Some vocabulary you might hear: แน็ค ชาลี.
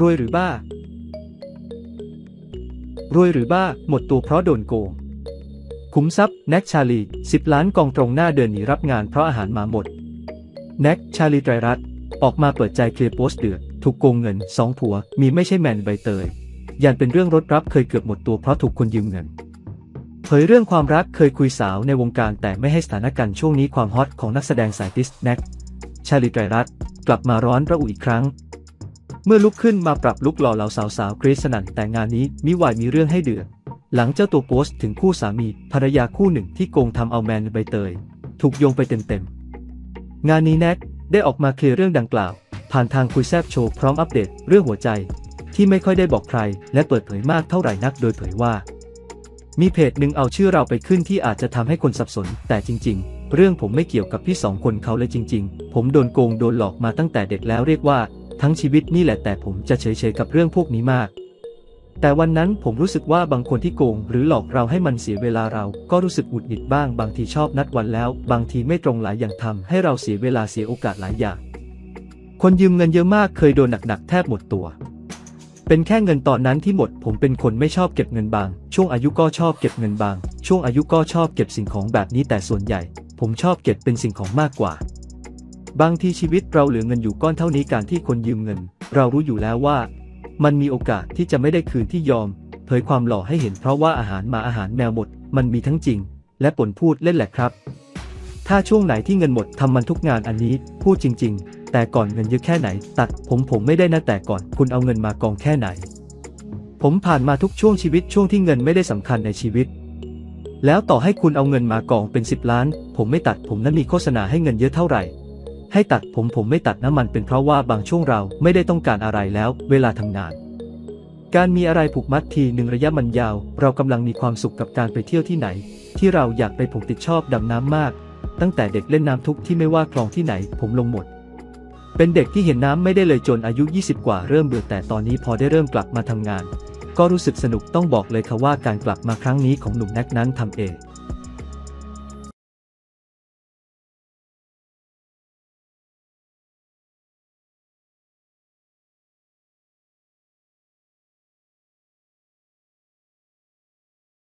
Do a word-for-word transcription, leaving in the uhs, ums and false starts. รวยหรือบ้ารวยหรือบ้าหมดตัวเพราะโดนโกงขุมทรัพย์แน็กชาลีสิบล้านกองตรงหน้าเดินหนีรับงานเพราะอาหารหมาหมดแน็กชาลีไตรรัตน์ออกมาเปิดใจเคลียร์โพสต์เดือดถูกโกงเงินสองผัวมีไม่ใช่แมนใบเตยยันเป็นเรื่องรถรับเคยเกือบหมดตัวเพราะถูกคนยืมเงินเผยเรื่องความรักเคยคุยสาวในวงการแต่ไม่ให้สถานการณ์ช่วงนี้ความฮอตของนักแสดงสายติสแน็กชาลีไตรรัตน์กลับมาร้อนระอุอีกครั้งเมื่อลุกขึ้นมาปรับลุกหล่อเหลาสาวๆกรี๊ดสนั่นแต่งานนี้มิวายมีเรื่องให้เดือดหลังเจ้าตัวโพสต์ถึงคู่สามีภรรยาคู่หนึ่งที่โกงทำเอาแมนใบเตยถูกโยงไปเต็มๆงานนี้แน็กได้ออกมาเคลียร์เรื่องดังกล่าวผ่านทางคุยแซบโชว์พร้อมอัปเดตเรื่องหัวใจที่ไม่ค่อยได้บอกใครและเปิดเผยมากเท่าไหร่นักโดยเผยว่ามีเพจหนึ่งเอาชื่อเราไปขึ้นที่อาจจะทำให้คนสับสนแต่จริงๆเรื่องผมไม่เกี่ยวกับพี่สองคนเขาเลยจริงๆผมโดนโกงโดนหลอกมาตั้งแต่เด็กแล้วเรียกว่าทั้งชีวิตนี่แหละแต่ผมจะเฉยๆกับเรื่องพวกนี้มากแต่วันนั้นผมรู้สึกว่าบางคนที่โกงหรือหลอกเราให้มันเสียเวลาเราก็รู้สึกหงุดหงิดบ้างบางทีชอบนัดวันแล้วบางทีไม่ตรงหลายอย่างทำให้เราเสียเวลาเสียโอกาสหลายอย่างคนยืมเงินเยอะมากเคยโดนหนักๆแทบหมดตัวเป็นแค่เงินตอนนั้นที่หมดผมเป็นคนไม่ชอบเก็บเงินบางช่วงอายุก็ชอบเก็บเงินบางช่วงอายุก็ชอบเก็บสิ่งของแบบนี้แต่ส่วนใหญ่ผมชอบเก็บเป็นสิ่งของมากกว่าบางทีชีวิตเราเหลือเงินอยู่ก้อนเท่านี้การที่คนยืมเงินเรารู้อยู่แล้วว่ามันมีโอกาสที่จะไม่ได้คืนที่ยอมเผยความหล่อให้เห็นเพราะว่าอาหารมาอาหารแมวหมดมันมีทั้งจริงและปนพูดเล่นแหละครับถ้าช่วงไหนที่เงินหมดทำมันทุกงานอันนี้พูดจริงๆแต่ก่อนเงินเยอะแค่ไหนตัดผมผมไม่ได้นะแต่ก่อนคุณเอาเงินมากองแค่ไหนผมผ่านมาทุกช่วงชีวิตช่วงที่เงินไม่ได้สำคัญในชีวิตแล้วต่อให้คุณเอาเงินมากองเป็นสิบล้านผมไม่ตัดผมนั้นมีโฆษณาให้เงินเยอะเท่าไหร่ให้ตัดผมผมไม่ตัดน้ำมันเป็นเพราะว่าบางช่วงเราไม่ได้ต้องการอะไรแล้วเวลาทำงานการมีอะไรผูกมัดทีหนึ่งระยะมันยาวเรากำลังมีความสุขกับการไปเที่ยวที่ไหนที่เราอยากไปผมติดชอบดำน้ำมากตั้งแต่เด็กเล่นน้ำทุกที่ไม่ว่าคลองที่ไหนผมลงหมดเป็นเด็กที่เห็นน้ำไม่ได้เลยจนอายุยี่สิบกว่าเริ่มเบื่อแต่ตอนนี้พอได้เริ่มกลับมาทำงานก็รู้สึกสนุกต้องบอกเลยค่ะว่าการกลับมาครั้งนี้ของหนุ่มแน็กนั้นทำเอง